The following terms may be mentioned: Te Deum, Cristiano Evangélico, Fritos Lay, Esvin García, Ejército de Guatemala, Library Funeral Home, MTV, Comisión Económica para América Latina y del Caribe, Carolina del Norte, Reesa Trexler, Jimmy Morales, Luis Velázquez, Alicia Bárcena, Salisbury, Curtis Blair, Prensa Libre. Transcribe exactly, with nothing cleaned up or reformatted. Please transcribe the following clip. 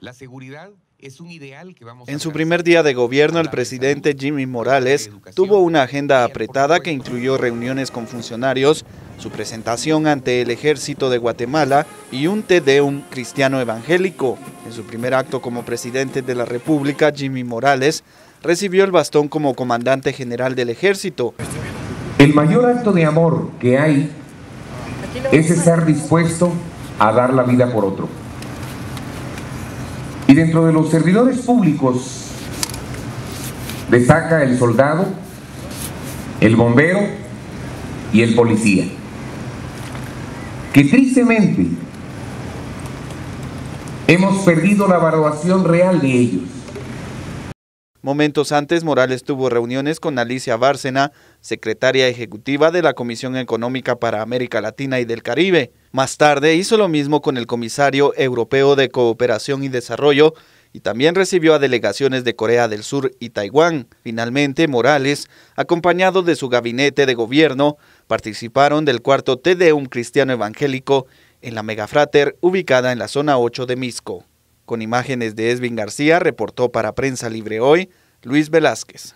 La seguridad es un ideal que vamos a... En su primer día de gobierno, el presidente Jimmy Morales tuvo una agenda apretada que incluyó reuniones con funcionarios, su presentación ante el Ejército de Guatemala y un Te Deum cristiano evangélico. En su primer acto como presidente de la República, Jimmy Morales recibió el bastón como comandante general del Ejército. El mayor acto de amor que hay es estar dispuesto a dar la vida por otro. Y dentro de los servidores públicos destaca el soldado, el bombero y el policía, que tristemente hemos perdido la valoración real de ellos. Momentos antes, Morales tuvo reuniones con Alicia Bárcena, secretaria ejecutiva de la Comisión Económica para América Latina y del Caribe. Más tarde hizo lo mismo con el comisario europeo de Cooperación y Desarrollo y también recibió a delegaciones de Corea del Sur y Taiwán. Finalmente, Morales, acompañado de su gabinete de gobierno, participaron del cuarto Te Deum cristiano evangélico en la megafráter ubicada en la zona ocho de Misco. Con imágenes de Esvin García, reportó para Prensa Libre Hoy, Luis Velázquez.